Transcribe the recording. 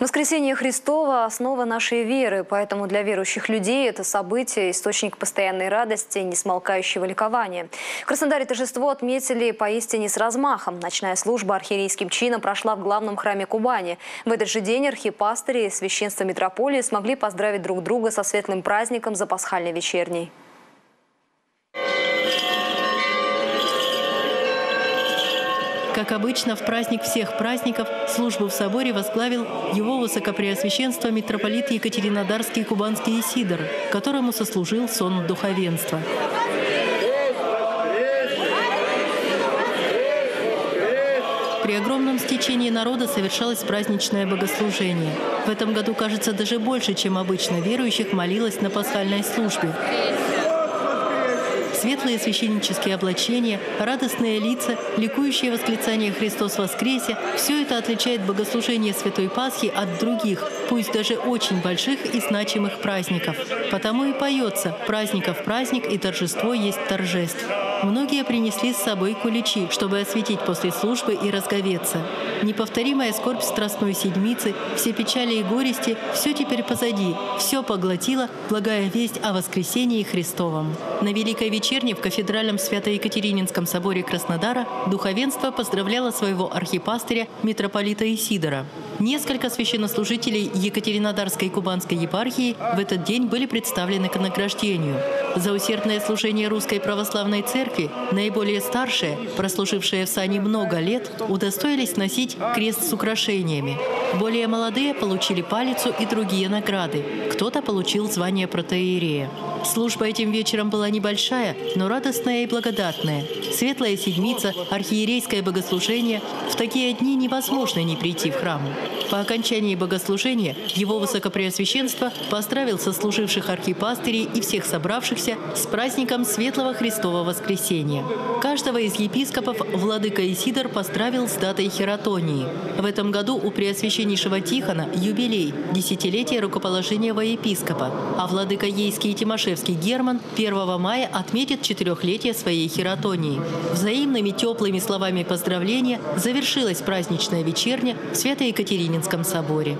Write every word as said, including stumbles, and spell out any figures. Воскресение Христова – основа нашей веры, поэтому для верующих людей это событие – источник постоянной радости, несмолкающего ликования. В Краснодаре торжество отметили поистине с размахом. Ночная служба архиерейским чином прошла в главном храме Кубани. В этот же день архипастыри и священство митрополии смогли поздравить друг друга со светлым праздником за пасхальной вечерней. Как обычно, в праздник всех праздников службу в соборе возглавил его высокопреосвященство митрополит Екатеринодарский и Кубанский Исидор, которому сослужил сон духовенства. При огромном стечении народа совершалось праздничное богослужение. В этом году, кажется, даже больше, чем обычно, верующих молилось на пасхальной службе. Светлые священнические облачения, радостные лица, ликующие восклицания «Христос воскресе» – все это отличает богослужение Святой Пасхи от других, пусть даже очень больших и значимых праздников. Потому и поется «праздников праздник и торжество есть торжеств». Многие принесли с собой куличи, чтобы осветить после службы и разговеться. Неповторимая скорбь Страстной Седмицы, все печали и горести – все теперь позади, все поглотила благая весть о воскресении Христовом. На Великой вечерне в кафедральном Свято-Екатерининском соборе Краснодара духовенство поздравляло своего архипастыря, митрополита Исидора. Несколько священнослужителей Екатеринодарской и Кубанской епархии в этот день были представлены к награждению. За усердное служение Русской Православной Церкви наиболее старшие, прослужившие в сане много лет, удостоились носить крест с украшениями. Более молодые получили палицу и другие награды. Кто-то получил звание протоиерея. Служба этим вечером была небольшая, но радостная и благодатная. Светлая Седмица, архиерейское богослужение – в такие дни невозможно не прийти в храм. По окончании богослужения его высокопреосвященство поздравил сослуживших архипастырей и всех собравшихся с праздником Светлого Христова Воскресения. Каждого из епископов владыка Исидор поздравил с датой хератонии. В этом году у преосвященнейшего Тихона юбилей – десятилетие рукоположения во епископа, а владыка Ейский и Тимошевский Герман первого мая отметит четырехлетие своей хератонии. Взаимными теплыми словами поздравления завершилась праздничная вечерня в Свято-Екатерининском соборе.